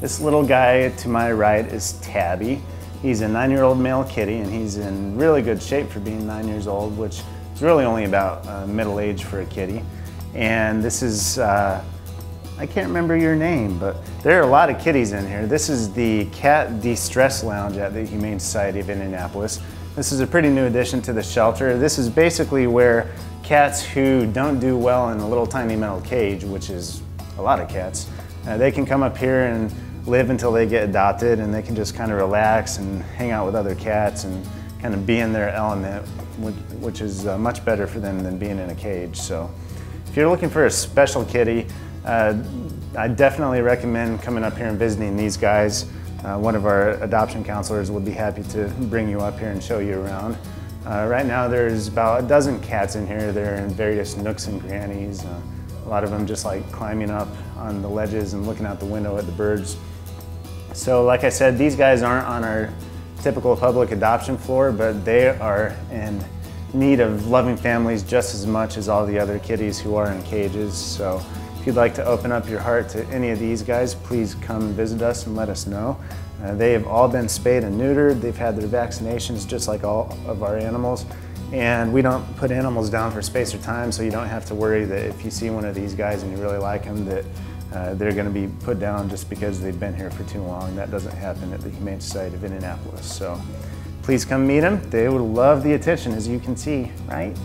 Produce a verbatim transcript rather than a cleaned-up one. This little guy to my right is Tabby. He's a nine-year-old male kitty, and he's in really good shape for being nine years old, which is really only about uh, middle age for a kitty. And this is, uh, I can't remember your name, but there are a lot of kitties in here. This is the Cat De-Stress Lounge at the Humane Society of Indianapolis. This is a pretty new addition to the shelter. This is basically where cats who don't do well in a little tiny metal cage, which is a lot of cats, uh, they can come up here and live until they get adopted, and they can just kind of relax and hang out with other cats and kind of be in their element, which is uh, much better for them than being in a cage. So if you're looking for a special kitty, uh, I definitely recommend coming up here and visiting these guys. Uh, one of our adoption counselors would be happy to bring you up here and show you around. Uh, right now there's about a dozen cats in here. They're in various nooks and grannies. Uh, a lot of them just like climbing up on the ledges and looking out the window at the birds. So like I said, these guys aren't on our typical public adoption floor, but they are in need of loving families just as much as all the other kitties who are in cages. So if you'd like to open up your heart to any of these guys, please come visit us and let us know. Uh, they have all been spayed and neutered. They've had their vaccinations just like all of our animals. And we don't put animals down for space or time, so you don't have to worry that if you see one of these guys and you really like them, that Uh, they're going to be put down just because they've been here for too long. That doesn't happen at the Humane Society of Indianapolis. So please come meet them. They would love the attention, as you can see, right?